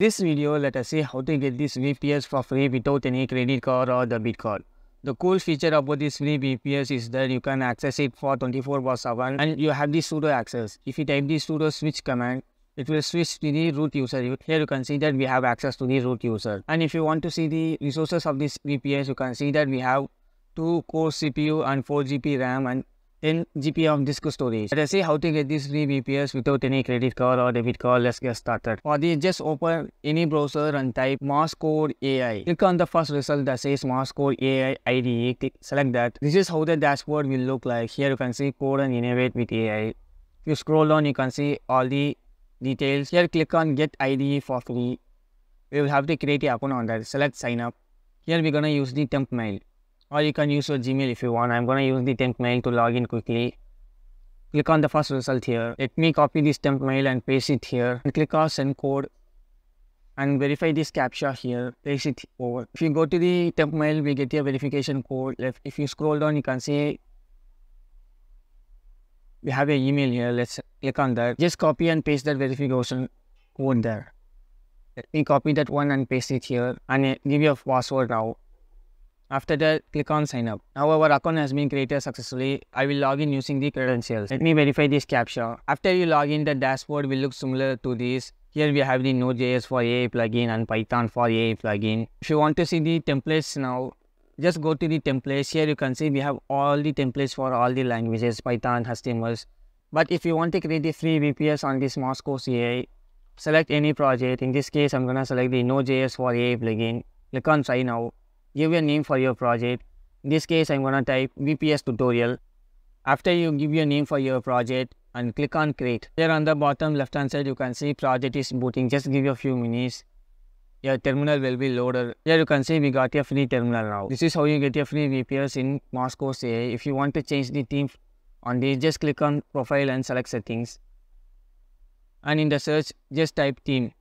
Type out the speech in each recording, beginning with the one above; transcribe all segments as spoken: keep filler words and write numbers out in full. This video, let us see how to get this V P S for free without any credit card or debit card. The cool feature about this free V P S is that you can access it for twenty-four by seven and you have the sudo access. If you type the sudo switch command, it will switch to the root user. Here you can see that we have access to the root user. And if you want to see the resources of this V P S, you can see that we have two core C P U and four G B RAM and ten G B of disk storage. Let us see how to get this free V P S without any credit card or debit card. Let's get started. For this, just open any browser and type Marscode A I. Click on the first result that says Marscode A I I D E. Click, select that. This is how the dashboard will look like. Here you can see Code and Innovate with A I. If you scroll down, you can see all the details. Here click on Get I D E for free. We will have to create an account on that. Select Sign Up. Here we are going to use the temp mail. Or you can use your Gmail if you want. I'm going to use the temp mail to log in quickly. Click on the first result here. Let me copy this temp mail and paste it here. And click on send code. And verify this CAPTCHA here. Paste it over. If you go to the temp mail, we get your verification code. If you scroll down, you can see we have an email here. Let's click on that. Just copy and paste that verification code there. Let me copy that one and paste it here. And give your password now. After that, click on sign up. Now our account has been created successfully. I will log in using the credentials. Let me verify this CAPTCHA. After you log in, the dashboard will look similar to this. Here we have the Node.js for A I plugin and Python for A I plugin. If you want to see the templates now, just go to the templates. Here you can see we have all the templates for all the languages, Python, H T M Ls. But if you want to create a free V P S on this Marscode A I, select any project. In this case, I'm going to select the Node.js for A I plugin. Click on sign out. Give your name for your project. In this case, I'm going to type V P S tutorial. After you give your name for your project and click on create. Here on the bottom left hand side, you can see project is booting. Just give you a few minutes. Your terminal will be loaded. Here you can see we got your free terminal now. This is how you get your free V P S in Marscode A I. If you want to change the theme on this, just click on profile and select settings. And in the search, just type theme.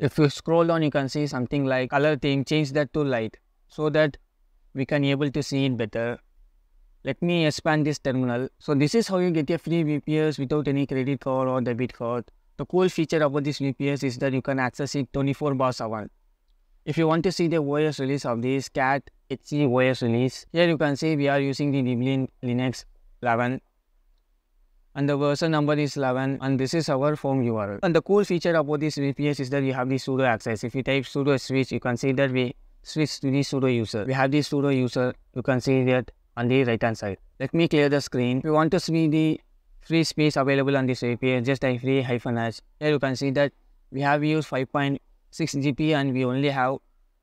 If you scroll down, you can see something like color theme. Change that to light so that we can be able to see it better. Let me expand this terminal. So this is how you get a free V P S without any credit card or debit card. The cool feature about this V P S is that you can access it twenty-four by seven. If you want to see the O S release of this, cat hc O S release. Here you can see we are using the Debian Linux eleven. And the version number is eleven, and this is our form U R L. And the cool feature about this V P S is that you have the sudo access. If you type sudo switch, you can see that we switch to the sudo user. We have the sudo user. You can see that on the right hand side. Let me clear the screen. If you want to see the free space available on this V P S, just type free hyphen h. Here you can see that we have used five point six G B and we only have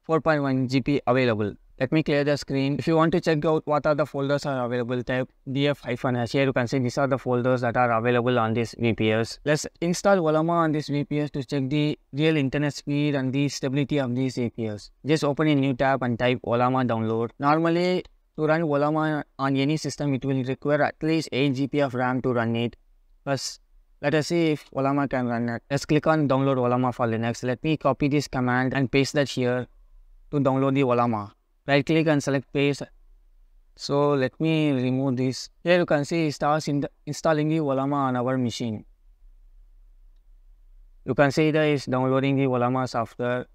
four point one G B available. Let me clear the screen. If you want to check out what are the folders are available, type df-h. Here you can see these are the folders that are available on this V P S. Let's install Ollama on this V P S to check the real internet speed and the stability of these V P S. Just open a new tab and type Ollama download. Normally, to run Ollama on any system, it will require at least eight G B of RAM to run it. Plus, let us see if Ollama can run it. Let's click on download Ollama for Linux. Let me copy this command and paste that here to download the Ollama. Right click and select paste. So let me remove this. Here you can see it starts in the, installing the Ollama on our machine. You can see that it's downloading the Ollama software.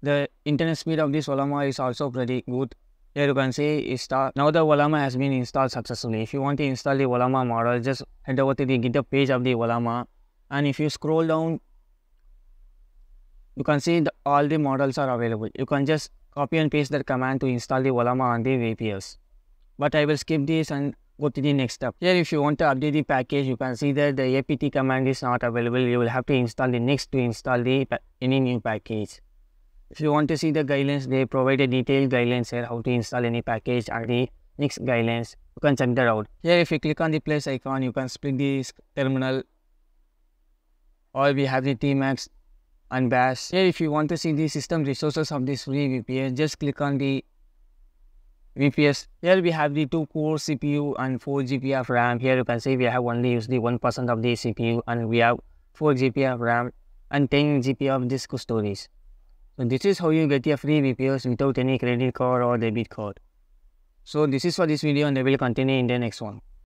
The internet speed of this Ollama is also pretty good. Here you can see it start. Now the Ollama has been installed successfully. If you want to install the Ollama model, just head over to the GitHub page of the Ollama. And if you scroll down, you can see the, all the models are available. You can just copy and paste that command to install the Ollama on the V P S. But I will skip this and go to the next step. Here if you want to update the package, you can see that the apt command is not available. You will have to install the next to install the any new package. If you want to see the guidelines, they provide a detailed guidelines here how to install any package and the next guidelines. You can check that out. Here if you click on the plus icon, you can split this terminal. Or we have the Tmux and bash. Here if you want to see the system resources of this free V P S, just click on the V P S. Here we have the two core C P U and four G B of RAM. Here you can see we have only used the one percent of the C P U and we have four G B of RAM and ten G B of disk storage. So this is how you get your free V P S without any credit card or debit card. So this is for this video and I will continue in the next one.